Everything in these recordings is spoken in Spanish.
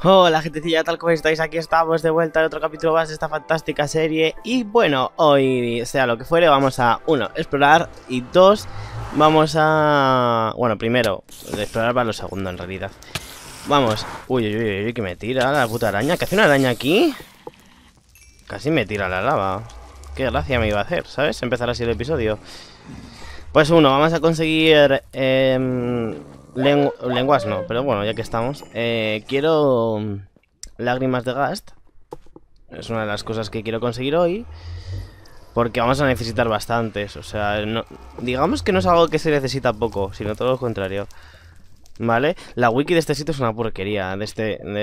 Hola gentecilla, tal como estáis, aquí estamos de vuelta en otro capítulo más de esta fantástica serie. Y bueno, hoy, sea lo que fuere, vamos a, uno, explorar, y dos, vamos a... Bueno, primero, explorar para lo segundo en realidad. Vamos, uy, que me tira la puta araña. ¿Qué hace una araña aquí? Casi me tira la lava. Qué gracia me iba a hacer, ¿sabes? Empezar así el episodio. Pues uno, vamos a conseguir... lenguas no, pero bueno, ya que estamos, quiero lágrimas de Ghast. Es una de las cosas que quiero conseguir hoy, porque vamos a necesitar bastantes. O sea, no, digamos que no es algo que se necesita poco, sino todo lo contrario. Vale, la wiki de este sitio es una porquería. De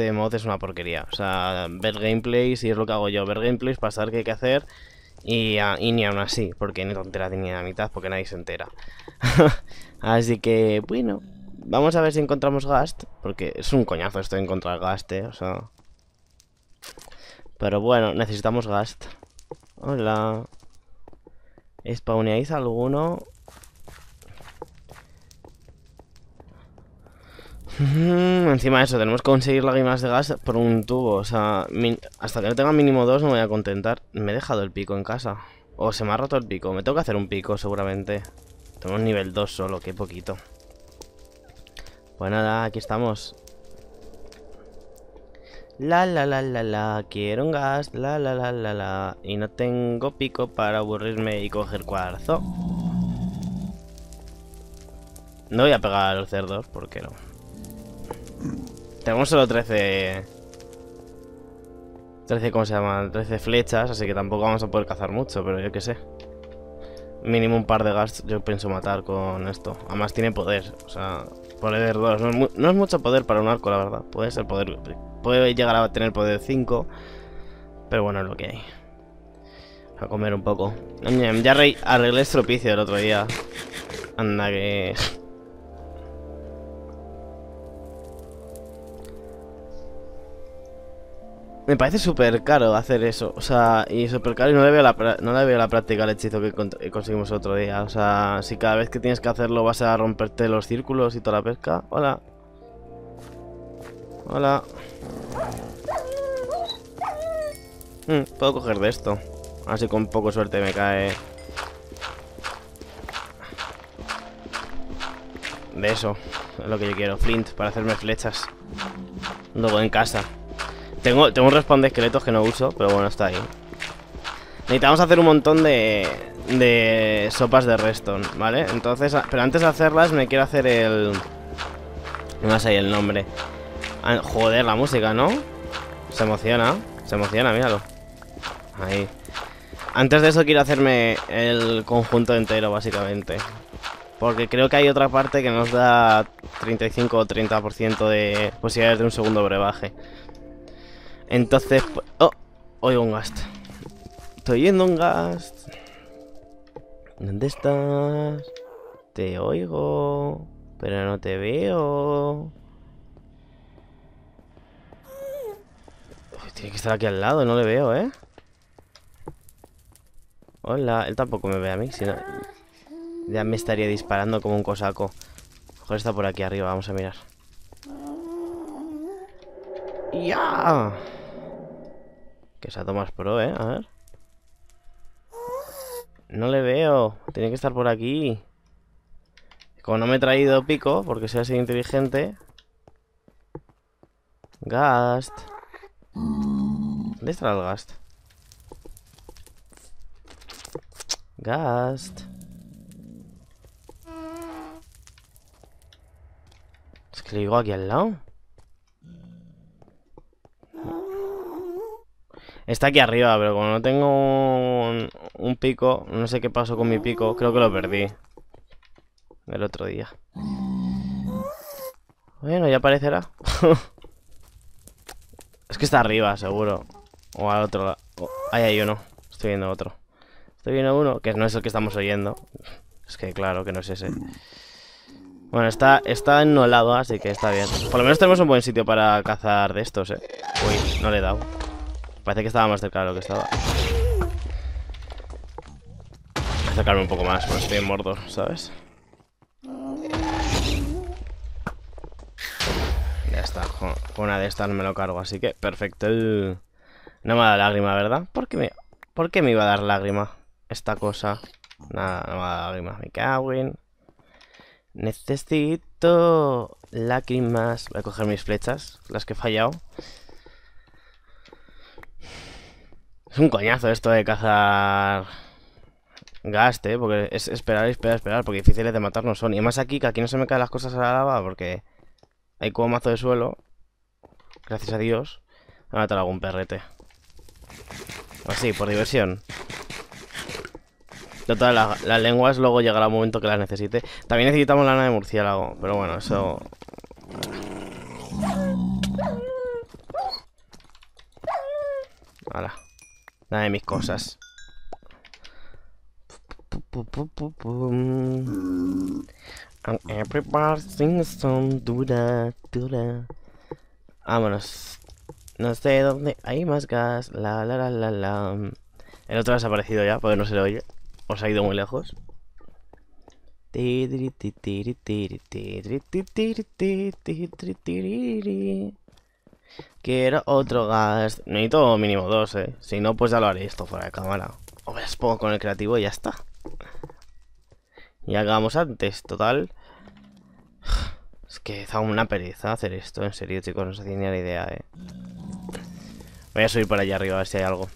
este mod es una porquería. O sea, ver gameplays, y es lo que hago yo, ver gameplays, pasar qué hay que hacer. Y ni aún así, porque ni tonteras ni a la mitad, porque nadie se entera. Así que, bueno, vamos a ver si encontramos Ghast, porque es un coñazo esto de encontrar Ghast, o sea. Pero bueno, necesitamos Ghast. Hola. ¿Spawneáis alguno? Encima de eso, tenemos que conseguir lágrimas de gas por un tubo. O sea, hasta que no tenga mínimo dos no me voy a contentar. Me he dejado el pico en casa. O se me ha roto el pico. Me tengo que hacer un pico seguramente. Tenemos nivel 2 solo, qué poquito. Pues nada, aquí estamos. Quiero un gas. Y no tengo pico para aburrirme y coger cuarzo. No voy a pegar a los cerdos, porque no. Tenemos solo 13, ¿cómo se llama? 13 flechas, así que tampoco vamos a poder cazar mucho, pero yo qué sé. Mínimo un par de Ghast yo pienso matar con esto. Además tiene poder, o sea, poder 2. No es mucho poder para un arco, la verdad. Puede ser poder, puede llegar a tener poder 5, pero bueno, es lo que hay. A comer un poco. Ya arreglé estropicio el otro día. Anda que... Me parece súper caro hacer eso, o sea, y súper caro, y no le veo la práctica al hechizo que conseguimos otro día. O sea, si cada vez que tienes que hacerlo vas a romperte los círculos y toda la pesca. Hola. Hola. Puedo coger de esto. Así con poco suerte me cae. De eso, es lo que yo quiero, flint, para hacerme flechas. Luego en casa. Tengo un respawn de esqueletos que no uso, pero bueno, está ahí. Necesitamos hacer un montón de sopas de redstone, ¿vale? Entonces, pero antes de hacerlas me quiero hacer el... No más ahí el nombre. Joder, la música, ¿no? Se emociona, míralo. Ahí. Antes de eso quiero hacerme el conjunto entero, básicamente. Porque creo que hay otra parte que nos da 35 o 30% de posibilidades de un segundo brebaje. Entonces, pues... ¡Oh! Oigo un Ghast. Estoy oyendo un Ghast. ¿Dónde estás? Te oigo, pero no te veo. Uy, tiene que estar aquí al lado, no le veo, ¿eh? Hola, él tampoco me ve a mí, sino... Ya me estaría disparando como un cosaco. Mejor está por aquí arriba, vamos a mirar. ¡Ya! Que se ha tomado pro, ¿eh? A ver. No le veo. Tiene que estar por aquí. Como no me he traído pico, porque soy así inteligente. Ghast. ¿Dónde está el Ghast? Ghast. Es que le digo aquí al lado. Está aquí arriba, pero como no tengo un pico, no sé qué pasó con mi pico, creo que lo perdí el otro día. Bueno, ya aparecerá. Es que está arriba, seguro. O al otro lado. Ahí hay uno. Estoy viendo otro. Estoy viendo uno, que no es el que estamos oyendo. Es que claro que no es ese. Bueno, está en un lado, así que está bien. Por lo menos tenemos un buen sitio para cazar de estos, eh. Uy, no le he dado. Parece que estaba más cerca de lo que estaba. Voy a acercarme un poco más, porque estoy en Mordor, ¿sabes? con una de estas me lo cargo, así que perfecto. No me ha dado lágrima, ¿verdad? ¿Por qué me iba a dar lágrima esta cosa? Nada, no me ha dado lágrima. Me cago en... Necesito lágrimas. Voy a coger mis flechas, las que he fallado. Es un coñazo esto de cazar Ghast, porque es esperar, porque difíciles de matar no son. Y más aquí, que aquí no se me caen las cosas a la lava, porque hay como mazo de suelo. Gracias a Dios. Voy a matar a algún perrete. Así, por diversión. Total, las lenguas luego llegará un momento que las necesite. También necesitamos lana de murciélago, pero bueno, eso... Hala. Nada de mis cosas. And everybody sings some do that. Vámonos. No sé dónde hay más gas. La. El otro ha desaparecido ya, porque no se le oye. Os ha ido muy lejos. Quiero otro gas. Necesito mínimo dos, eh. Si no, pues ya lo haré esto fuera de cámara. O me las pongo con el creativo y ya está. Y acabamos antes, total. Es que da una pereza hacer esto. En serio, chicos, no se tiene ni la idea, eh. Voy a subir para allá arriba a ver si hay algo.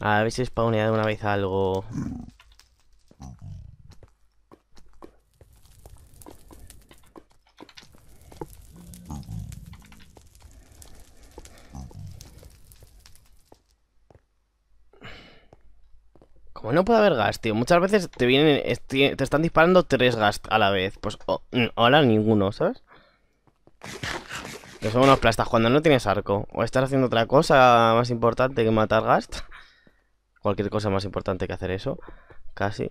A ver si spawneado una vez algo. Como no puede haber gas, tío. Muchas veces te vienen, te están disparando 3 gas a la vez. Pues hola, ninguno, ¿sabes? Que son unos plastas cuando no tienes arco. O estás haciendo otra cosa más importante que matar gas. Cualquier cosa más importante que hacer eso. Casi.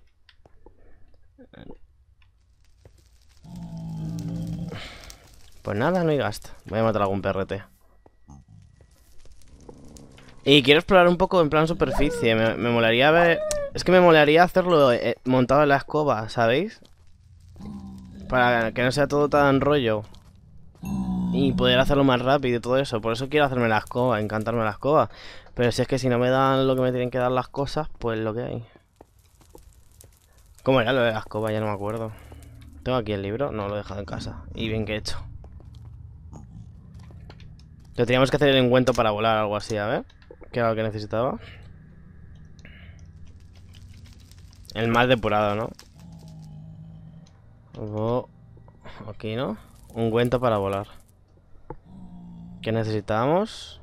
Pues nada, no hay gasto. Voy a matar a algún perrete. Y quiero explorar un poco en plan superficie. Me molaría ver... Es que me molaría hacerlo montado en la escoba, ¿sabéis? Para que no sea todo tan rollo. Y poder hacerlo más rápido y todo eso. Por eso quiero hacerme la escoba, encantarme la escoba. Pero si es que si no me dan lo que me tienen que dar las cosas, pues lo que hay. ¿Cómo era lo de la escoba? Ya no me acuerdo. ¿Tengo aquí el libro? No, lo he dejado en casa. Y bien que he hecho. Lo teníamos que hacer el encuentro para volar, algo así, a ver. ¿Qué era lo que necesitaba? El más depurado, ¿no? Oh, aquí, ¿no? Ungüento para volar. ¿Qué necesitábamos?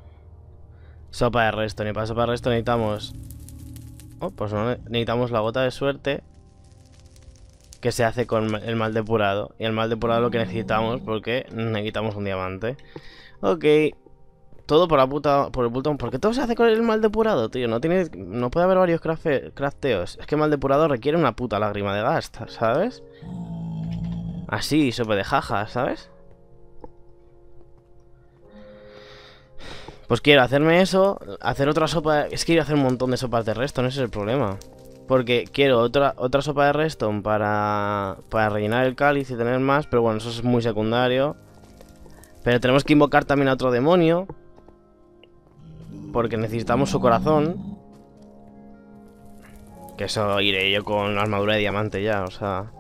Sopa de resto, ni para sopa de resto necesitamos... Oh, pues no, necesitamos la gota de suerte que se hace con el mal depurado. Y el mal depurado es lo que necesitamos porque necesitamos un diamante. Ok. Todo por la puta... por el botón. ¿Por qué todo se hace con el mal depurado, tío? No puede haber varios crafteos. Es que el mal depurado requiere una puta lágrima de gasta, ¿sabes? Así, sopa de jaja, ¿sabes? Pues quiero hacerme eso, hacer otra sopa... Es que quiero hacer un montón de sopas de redstone, ese es el problema. Porque quiero otra sopa de redstone para rellenar el cáliz y tener más, pero bueno, eso es muy secundario. Pero tenemos que invocar también a otro demonio, porque necesitamos su corazón. Que eso iré yo con la armadura de diamante ya, o sea...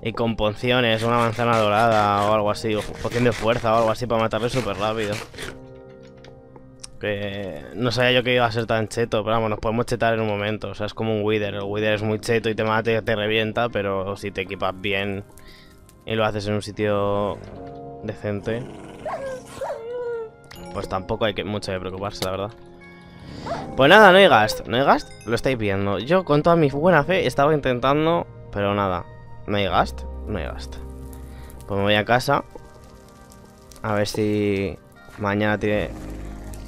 Y con pociones, una manzana dorada o algo así, o poción de fuerza o algo así para matarle súper rápido. Que no sabía yo que iba a ser tan cheto, pero vamos, nos podemos chetar en un momento. O sea, es como un Wither. El Wither es muy cheto y te mata y te revienta, pero si te equipas bien y lo haces en un sitio decente, pues tampoco hay mucho de preocuparse, la verdad. Pues nada, no hay gas. No hay gas, lo estáis viendo. Yo con toda mi buena fe estaba intentando, pero nada. No hay gas, no hay gas. Pues me voy a casa. A ver si mañana tiene...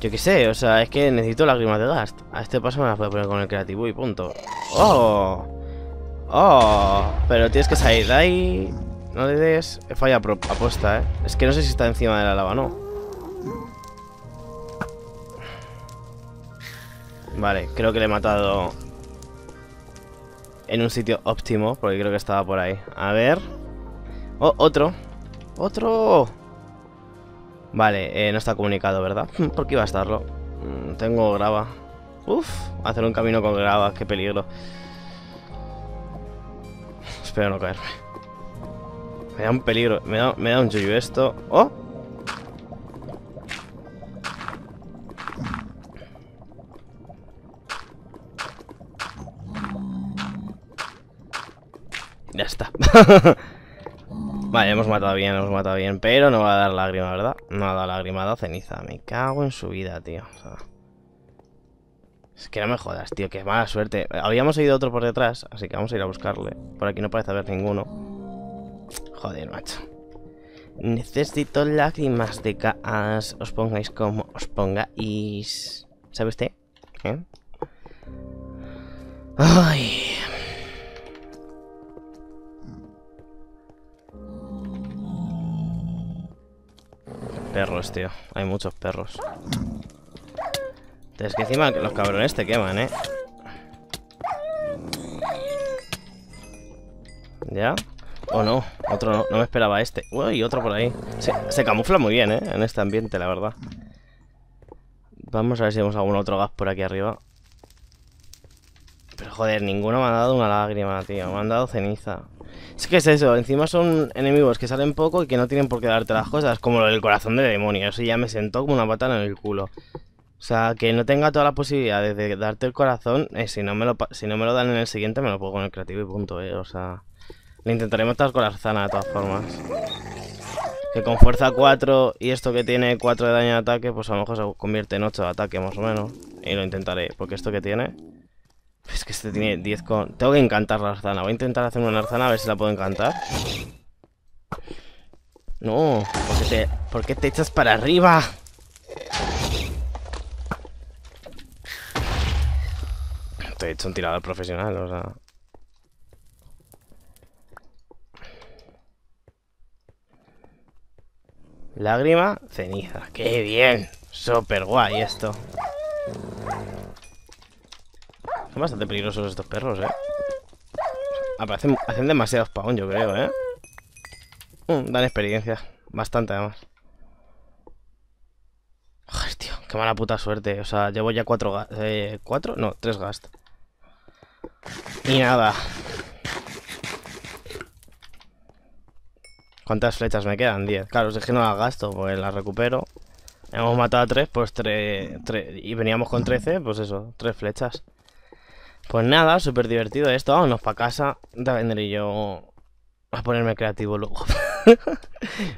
Yo qué sé, o sea, es que necesito lágrimas de Ghast. A este paso me las voy a poner con el creativo y punto. ¡Oh! ¡Oh! Pero tienes que salir de ahí. No le des... Falla apuesta, ¿eh? Es que no sé si está encima de la lava, ¿no? Vale, creo que le he matado en un sitio óptimo, porque creo que estaba por ahí. A ver... ¡Oh, otro! ¡Otro! Vale, no está comunicado, ¿verdad? ¿Por qué iba a estarlo? Tengo grava. Uf, hacer un camino con grava, qué peligro. Espero no caerme. Me da un peligro, me da un yuyu esto. ¡Oh! Ya está. Vale, hemos matado bien, pero no va a dar lágrima, ¿verdad? No ha dado lágrima, ha dado ceniza. Me cago en su vida, tío. O sea, es que no me jodas, tío, qué mala suerte. Habíamos ido otro por detrás, así que vamos a ir a buscarle. Por aquí no parece haber ninguno. Joder, macho. Necesito lágrimas de caas. Os pongáis como os pongáis. ¿Sabes qué? ¿Eh? Ay... Perros, tío. Hay muchos perros. Es que encima los cabrones te queman, ¿eh? ¿Ya? Oh, no. Otro no. No me esperaba este. Uy, otro por ahí. Se camufla muy bien, ¿eh? En este ambiente, la verdad. Vamos a ver si vemos algún otro gas por aquí arriba. Pero, joder, ninguno me ha dado una lágrima, tío. Me han dado ceniza. Es que es eso, encima son enemigos que salen poco y que no tienen por qué darte las cosas, como lo del corazón de demonio, eso ya me sentó como una patada en el culo. O sea, que no tenga toda la posibilidad de darte el corazón, si no me lo dan en el siguiente me lo pongo en el creativo y punto, o sea... Le intentaré matar con la arzana de todas formas. Que con fuerza 4 y esto que tiene 4 de daño de ataque, pues a lo mejor se convierte en 8 de ataque más o menos. Y lo intentaré, porque esto que tiene... Es que este tiene 10 con... Tengo que encantar la arzana. Voy a intentar hacer una arzana a ver si la puedo encantar. No, ¿por qué te echas para arriba? Te he hecho un tirador profesional, o sea... Lágrima, ceniza. ¡Qué bien! Súper guay esto. Son bastante peligrosos estos perros, ¿eh? Hacen demasiado spawn, yo creo, ¿eh? Dan experiencia. Bastante, además. Joder, tío. Qué mala puta suerte. O sea, llevo ya 4 ¿4? No, 3 ghast. Y nada. ¿Cuántas flechas me quedan? 10. Claro, es que no las gasto, pues las recupero. Hemos matado a 3, pues 3... Y veníamos con 13, pues eso. 3 flechas. Pues nada, súper divertido esto. Vámonos para casa. Ya vendré yo a ponerme creativo luego.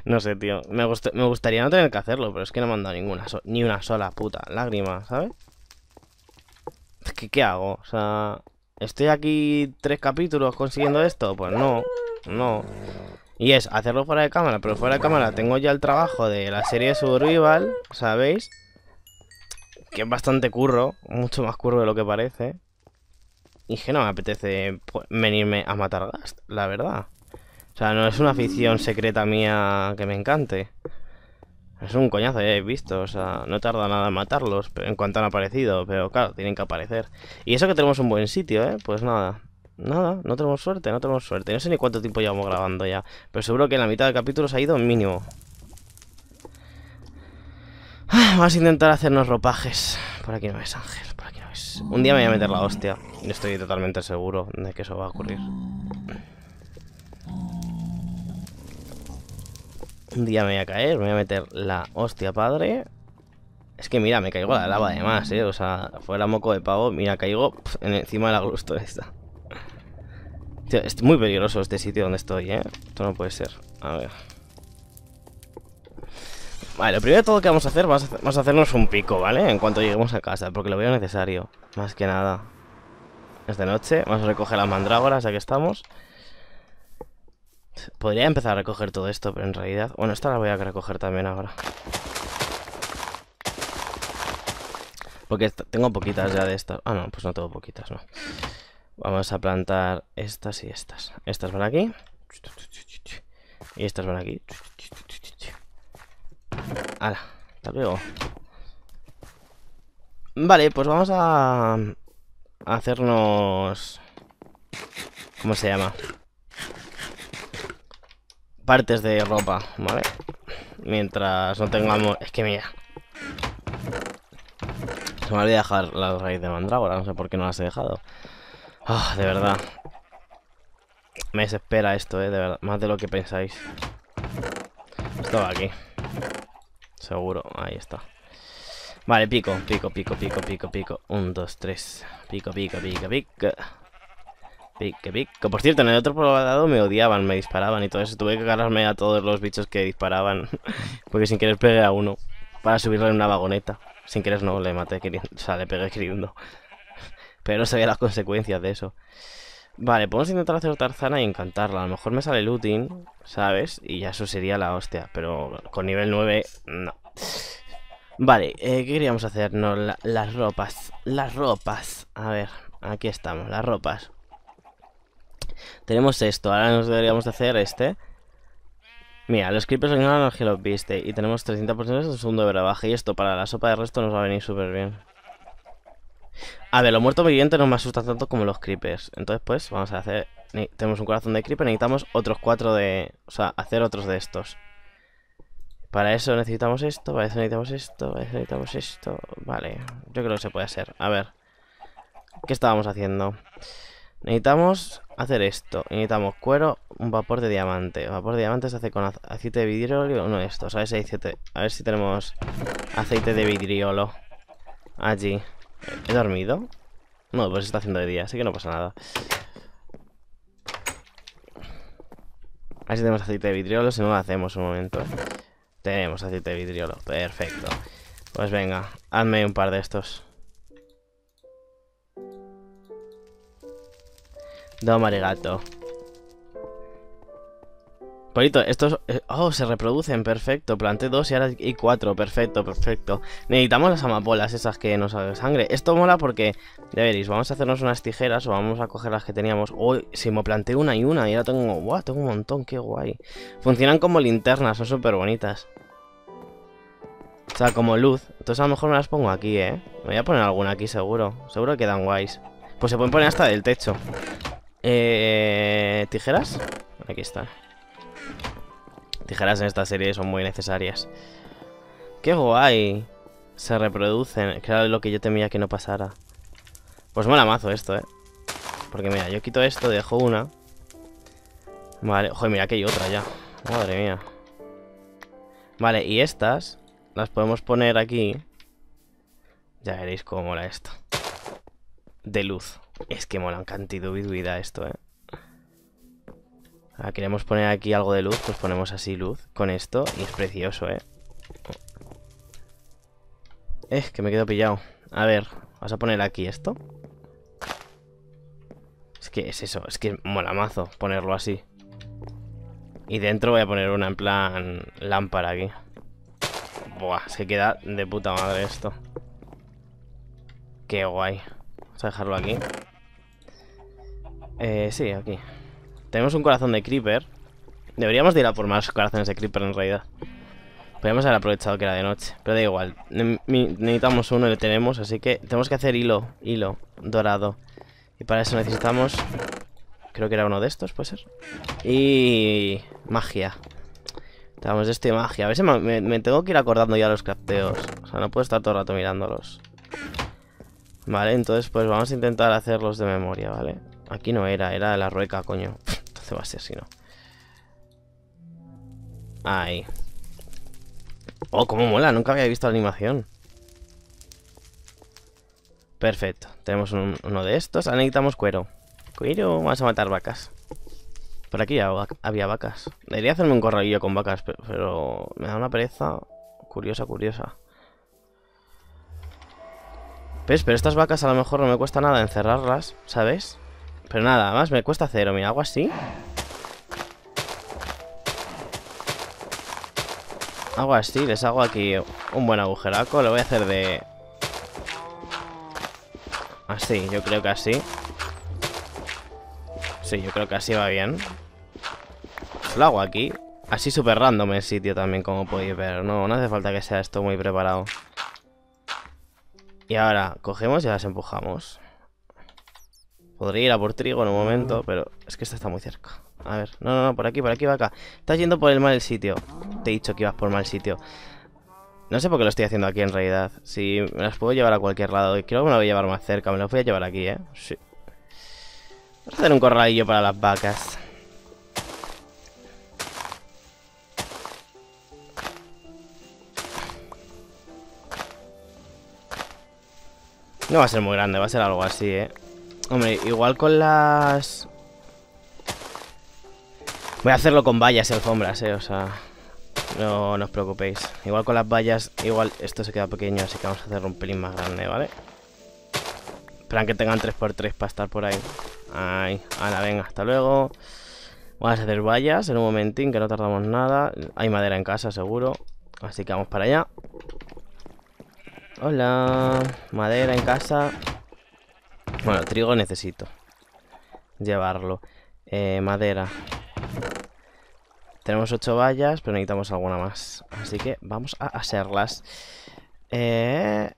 No sé, tío. Me gustaría no tener que hacerlo, pero es que no me han dado ni una sola puta lágrima, ¿sabes? Es que, ¿qué hago? O sea, ¿estoy aquí 3 capítulos consiguiendo esto? Pues no, no. Y es hacerlo fuera de cámara, pero fuera de cámara tengo ya el trabajo de la serie Survival, ¿sabéis? Que es bastante curro, mucho más curro de lo que parece. Y que no me apetece venirme a matar ghast, la verdad. O sea, no es una afición secreta mía que me encante. Es un coñazo, ya habéis visto. O sea, no tarda nada en matarlos en cuanto han aparecido. Pero claro, tienen que aparecer. Y eso que tenemos un buen sitio, ¿eh? Pues nada. Nada, no tenemos suerte, no tenemos suerte. No sé ni cuánto tiempo llevamos grabando ya. Pero seguro que en la mitad del capítulo se ha ido mínimo. Vamos a intentar hacernos ropajes. Por aquí no es, Ángel, por aquí no es. Un día me voy a meter la hostia. Yo estoy totalmente seguro de que eso va a ocurrir. Un día me voy a caer, me voy a meter la hostia, padre. Es que mira, me caigo a la lava además, O sea, fuera moco de pavo, mira, caigo encima de la glústula esta. Tío, es muy peligroso este sitio donde estoy, Esto no puede ser. A ver... Vale, lo primero de todo que vamos a hacer, vamos a hacernos un pico, ¿vale? En cuanto lleguemos a casa, porque lo veo necesario. Más que nada. Es de noche, vamos a recoger las mandrágoras, ya que estamos. Podría empezar a recoger todo esto, pero en realidad... Bueno, esta la voy a recoger también ahora. Porque tengo poquitas ya de estas. Ah, no, pues no tengo poquitas, no. Vamos a plantar estas y estas. Estas van aquí. Y estas van aquí. Hala, hasta luego. Vale, pues vamos a hacernos... ¿Cómo se llama? Partes de ropa, ¿vale? mientras no tengamos... Es que mira, se me olvidó dejar la raíz de mandrágora, no sé por qué no las he dejado. Ah, de verdad. Me desespera esto, de verdad. Más de lo que pensáis. Esto va aquí. Seguro, ahí está. Vale, pico, pico, pico, pico, pico, pico. 1, 2, 3. Pico, pico, pico, pico. Pico, pico. Por cierto, en el otro poblado me odiaban, me disparaban y todo eso. Tuve que agarrarme a todos los bichos que disparaban. Porque sin querer pegué a uno. Para subirle en una vagoneta. Sin querer no, le maté queriendo. O sea, le pegué queriendo. Pero no sabía las consecuencias de eso. Vale, podemos intentar hacer tarzana y encantarla. A lo mejor me sale looting, ¿sabes? Y ya eso sería la hostia. Pero con nivel 9, no. Vale, ¿qué queríamos hacer? No, las ropas. Las ropas. A ver, aquí estamos, las ropas. Tenemos esto, ahora nos deberíamos de hacer este. Mira, los creepers ignoran los que los viste. Y tenemos 300% de segundo de brebaje. Y esto para la sopa de resto nos va a venir súper bien. A ver, los muertos vivientes no me asustan tanto como los creepers. Entonces, pues, vamos a hacer... Tenemos un corazón de creeper, necesitamos otros 4 de... O sea, hacer otros de estos. Para eso necesitamos esto, para eso necesitamos esto, para eso necesitamos esto... Vale, yo creo que se puede hacer. A ver, ¿qué estábamos haciendo? Necesitamos hacer esto. Necesitamos cuero, un vapor de diamante. Vapor de diamante se hace con aceite de vidriolo, uno de estos. A ver si hay aceite... A ver si tenemos aceite de vidriolo. Allí. ¿He dormido? No, pues está haciendo de día, así que no pasa nada. A ver si tenemos aceite de vidriolo, si no lo hacemos un momento. Tenemos aceite de vidriolo, perfecto. Pues venga, hazme un par de estos. Doma de gato. Polito, estos... Oh, se reproducen, perfecto. Planté 2 y ahora hay 4, perfecto, perfecto. Necesitamos las amapolas esas que nos salen sangre. Esto mola porque, ya veréis, vamos a hacernos unas tijeras o vamos a coger las que teníamos. Uy, si me planté una y ahora tengo... Guau, tengo un montón, qué guay. Funcionan como linternas, son súper bonitas. O sea, como luz. Entonces a lo mejor me las pongo aquí, Me voy a poner alguna aquí seguro. Seguro que quedan guays. Pues se pueden poner hasta del techo. ¿Tijeras? Aquí está. Tijeras en esta serie son muy necesarias. ¡Qué guay! Se reproducen. Claro, lo que yo temía que no pasara. Pues mola mazo esto, Porque mira, yo quito esto, dejo una. Vale, joder, mira que hay otra ya. Madre mía. Vale, y estas las podemos poner aquí. Ya veréis cómo mola esto. De luz. Es que mola cantidad esto, Ah, queremos poner aquí algo de luz, pues ponemos así luz con esto y es precioso, Es que me quedo pillado. A ver, vamos a poner aquí esto. Es que es eso, es que mola mazo ponerlo así. Y dentro voy a poner una en plan lámpara aquí. Buah, es que queda de puta madre esto. Qué guay. Vamos a dejarlo aquí. Sí, aquí. Tenemos un corazón de creeper. Deberíamos de ir a por más corazones de creeper en realidad. Podríamos haber aprovechado que era de noche. Pero da igual. Necesitamos uno y lo tenemos. Así que tenemos que hacer hilo. Hilo dorado. Y para eso necesitamos... Creo que era uno de estos, puede ser. Y... magia. Tenemos esto y magia. A ver si me tengo que ir acordando ya los crafteos. O sea, no puedo estar todo el rato mirándolos. Vale, entonces pues vamos a intentar hacerlos de memoria, ¿vale? Aquí no era, era de la rueca, coño. Va a ser si no. Ahí. Oh, cómo mola, nunca había visto la animación. Perfecto, tenemos uno de estos. Ahora necesitamos cuero. Cuero, vamos a matar vacas. Por aquí ya había vacas. Debería hacerme un corralillo con vacas, pero me da una pereza curiosa, curiosa. ¿Ves? Pero estas vacas a lo mejor no me cuesta nada encerrarlas, ¿sabes? Pero nada, más me cuesta cero. Mira, hago así. Hago así, les hago aquí un buen agujeraco. Lo voy a hacer de... Así, yo creo que así. Sí, yo creo que así va bien. Lo hago aquí. Así súper random el sitio también, como podéis ver. No hace falta que sea esto muy preparado. Y ahora cogemos y las empujamos. Podría ir a por trigo en un momento, pero es que esta está muy cerca. A ver, no, no, no, por aquí, va acá. Estás yendo por el mal sitio. Te he dicho que ibas por mal sitio. No sé por qué lo estoy haciendo aquí en realidad. Si me las puedo llevar a cualquier lado. Creo que me las voy a llevar más cerca. Me las voy a llevar aquí, ¿eh? Sí. Vamos a hacer un corralillo para las vacas. No va a ser muy grande, va a ser algo así, ¿eh? Hombre, igual con las... Voy a hacerlo con vallas y alfombras, ¿eh? O sea... No, no os preocupéis. Igual con las vallas, igual esto se queda pequeño, así que vamos a hacerlo un pelín más grande, ¿vale? Esperan que tengan 3x3 para estar por ahí. Ay, ahora venga, hasta luego. Vamos a hacer vallas en un momentín, que no tardamos nada. Hay madera en casa, seguro. Así que vamos para allá. Hola. Madera en casa. Bueno, trigo necesito llevarlo. Madera. Tenemos 8 vallas, pero necesitamos alguna más. Así que vamos a hacerlas. Bueno,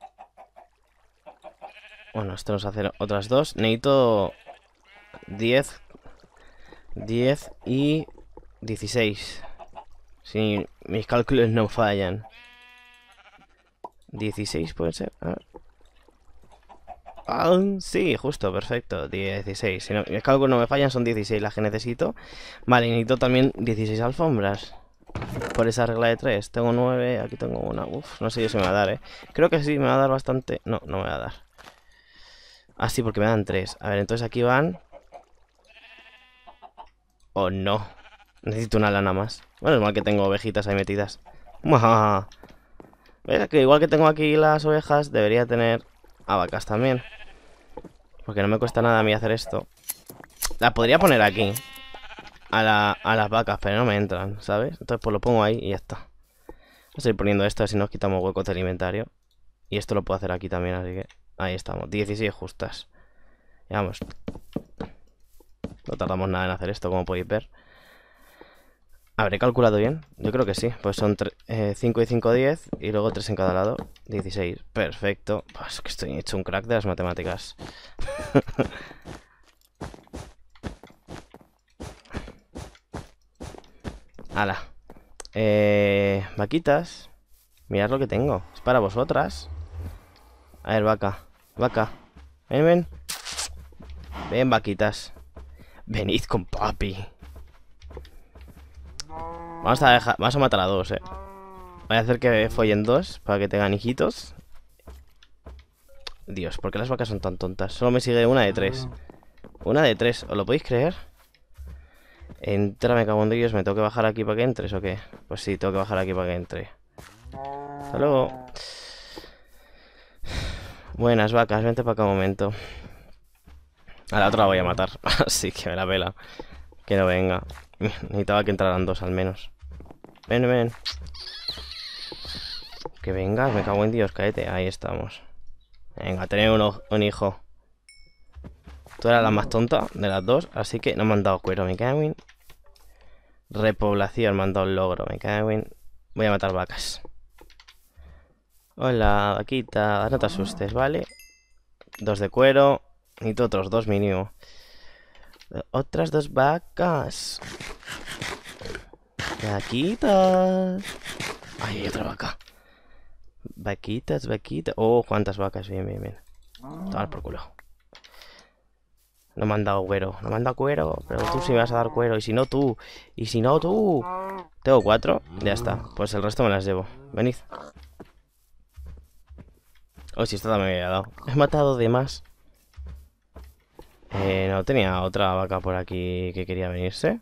esto nos hace otras 2. Necesito 10. 10 y 16. Si mis cálculos no fallan. 16 puede ser. A ver. Ah, sí, justo, perfecto. 16. Si no, mis cálculos no me fallan, son 16 las que necesito. Vale, y necesito también 16 alfombras. Por esa regla de 3. Tengo 9, aquí tengo una. Uf, no sé yo si me va a dar, eh. Creo que sí, me va a dar bastante. No, no me va a dar. Ah, sí, porque me dan 3. A ver, entonces aquí van. Oh, no. Necesito una lana más. Bueno, es mal que tengo ovejitas ahí metidas. ¡Muah! ¿Ves? Que igual que tengo aquí las ovejas, debería tener a vacas también. Porque no me cuesta nada a mí hacer esto. Las podría poner aquí. A las vacas, pero no me entran, ¿sabes? Entonces pues lo pongo ahí y ya está. Vamos a ir poniendo esto, así nos quitamos huecos del inventario. Y esto lo puedo hacer aquí también, así que... Ahí estamos, 16 justas. Y vamos. No tardamos nada en hacer esto, como podéis ver. ¿Habré calculado bien? Yo creo que sí. Pues son 5 y 5, 10. Y luego 3 en cada lado, 16. Perfecto. Es que estoy hecho un crack de las matemáticas. Hala. Vaquitas. Mirad lo que tengo. Es para vosotras. A ver, vaca. Vaca. Ven, ven. Ven, vaquitas. Venid con papi. Vamos a dejar, vamos a matar a 2, eh. Voy a hacer que follen 2 para que tengan hijitos. Dios, ¿por qué las vacas son tan tontas? Solo me sigue una de 3. Una de 3, ¿os lo podéis creer? Entra, me cago en Dios. ¿Me tengo que bajar aquí para que entres o qué? Pues sí, tengo que bajar aquí para que entre. Hasta luego. Buenas vacas, vente para acá un momento. A la otra la voy a matar. Así que me la pela. Que no venga. Necesitaba que entraran 2 al menos. Ven, ven. Que vengas, me cago en Dios, cállate. Ahí estamos. Venga, tener un hijo. Tú eras la más tonta de las 2, así que no me han dado cuero, me cago en. Repoblación, me han dado el logro, me cago en. Voy a matar vacas. Hola, vaquita, no te asustes, ¿vale? 2 de cuero. Necesito otros 2 mínimo. Otras 2 vacas. Vaquitas. Ay, hay otra vaca. Vaquitas, vaquitas. Oh, cuántas vacas. Bien, bien, bien. Tomar por culo. No me han dado cuero. No me han dado cuero. Pero tú sí me vas a dar cuero. Y si no tú. Y si no tú. Tengo 4. Ya está. Pues el resto me las llevo. Venid. Oh, si esta también me había dado. He matado de más. No tenía otra vaca por aquí que quería venirse.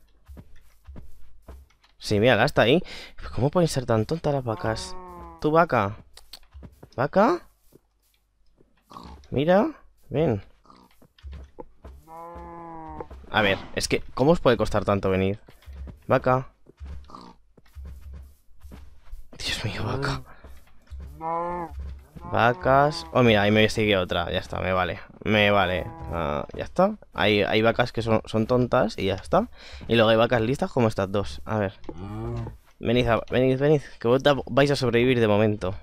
Sí, mírala, está ahí. ¿Cómo pueden ser tan tontas las vacas? Tu vaca. ¿Vaca? Mira. Ven. A ver, es que... ¿Cómo os puede costar tanto venir? Vaca. Dios mío, vaca. Vacas. Oh, mira, ahí me sigue otra. Ya está, me vale. Me vale. Ya está. Hay vacas que son tontas y ya está. Y luego hay vacas listas como estas 2. A ver. Venid, venid, venid. Que vosotros vais a sobrevivir de momento.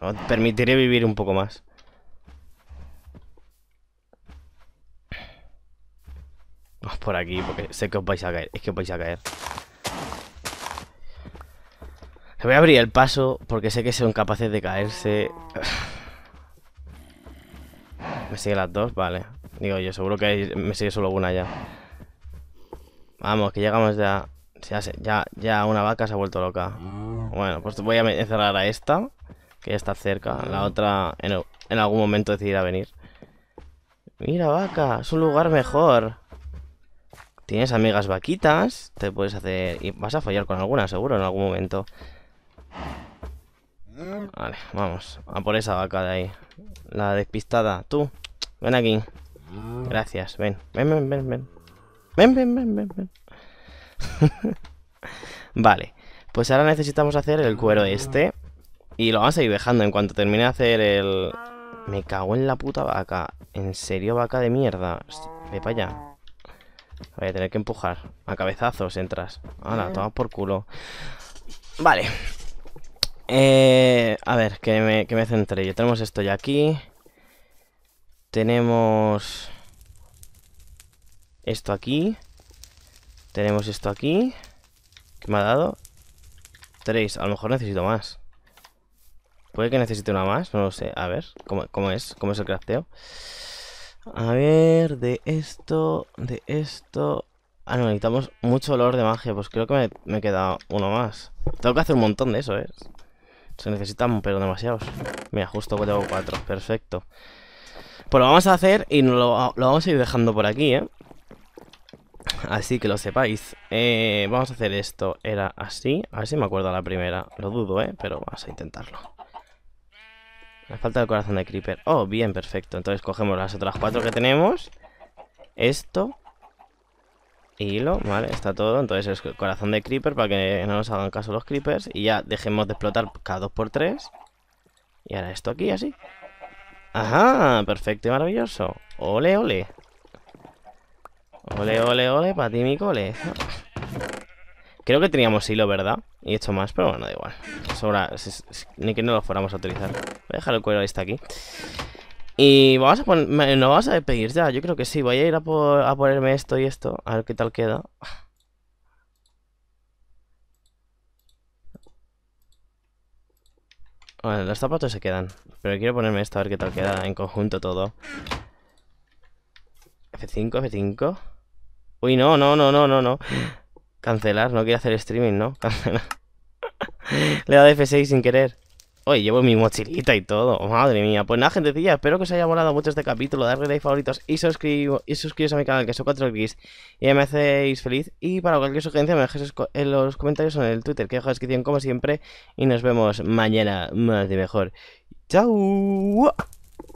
Os permitiré vivir un poco más. por aquí, porque sé que os vais a caer. Es que os vais a caer. Le voy a abrir el paso porque sé que son capaces de caerse. ¿Me siguen las dos? Vale. Digo yo, seguro que me sigue solo una ya. Vamos, que llegamos ya. Ya una vaca se ha vuelto loca. Bueno, pues voy a encerrar a esta, que ya está cerca. La otra en algún momento decidirá venir. Mira, vaca, es un lugar mejor. Tienes amigas vaquitas, te puedes hacer... Y vas a fallar con alguna, seguro, en algún momento. Vale, vamos. A por esa vaca de ahí. La despistada. Tú, ven aquí. Gracias, ven. Ven. Vale, pues ahora necesitamos hacer el cuero este. Y lo vamos a ir dejando en cuanto termine de hacer el... Me cago en la puta vaca. En serio, vaca de mierda. Ve para allá. Voy a tener que empujar. A cabezazos entras. Ahora, toma por culo. Vale. A ver, que me centre yo. Tenemos esto ya aquí. Tenemos... esto aquí. Tenemos esto aquí. ¿Qué me ha dado? 3. A lo mejor necesito más. Puede que necesite una más, no lo sé. A ver, ¿cómo es? ¿Cómo es el crafteo? A ver, de esto... Ah, no, necesitamos mucho olor de magia. Pues creo que me queda uno más. Tengo que hacer un montón de eso, ¿eh? Se necesitan, pero demasiados. Mira, justo tengo 4, perfecto. Pues lo vamos a hacer y lo vamos a ir dejando por aquí, ¿eh? Así que lo sepáis. Vamos a hacer esto. Era así. A ver si me acuerdo la primera. Lo dudo, ¿eh? Pero vamos a intentarlo. Me falta el corazón de Creeper. Oh, bien, perfecto. Entonces cogemos las otras 4 que tenemos. Esto. Hilo, vale, está todo. Entonces el corazón de Creeper para que no nos hagan caso los Creepers. Y ya dejemos de explotar cada 2×3. Y ahora esto aquí, así. Ajá, perfecto y maravilloso. Ole, ole. Ole, ole, ole, para ti mi cole. Creo que teníamos hilo, ¿verdad? Y hecho más, pero bueno, da igual. Sobra, ni que no lo fuéramos a utilizar. Voy a dejar el cuero este aquí. Y vamos a poner... ¿No vamos a despedir ya? Yo creo que sí. Voy a ir a ponerme esto y esto. A ver qué tal queda. Bueno, los zapatos se quedan. Pero quiero ponerme esto a ver qué tal queda en conjunto todo. F5. Uy, no. Cancelar, no quiero hacer streaming, ¿no? Cancelar. Le he dado F6 sin querer. Oye, llevo mi mochilita y todo. Madre mía. Pues nada, gentecilla, espero que os haya molado mucho este capítulo. Darle like, favoritos y suscribiros a mi canal, que son 4 clics. Y ya me hacéis feliz. Y para cualquier sugerencia me dejéis en los comentarios o en el Twitter, que dejo en la descripción como siempre. Y nos vemos mañana más de mejor. ¡Chao!